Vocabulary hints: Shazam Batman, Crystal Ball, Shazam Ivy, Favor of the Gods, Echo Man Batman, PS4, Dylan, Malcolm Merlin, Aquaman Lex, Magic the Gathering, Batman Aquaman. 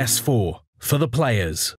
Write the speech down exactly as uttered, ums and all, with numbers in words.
P S four, for the players.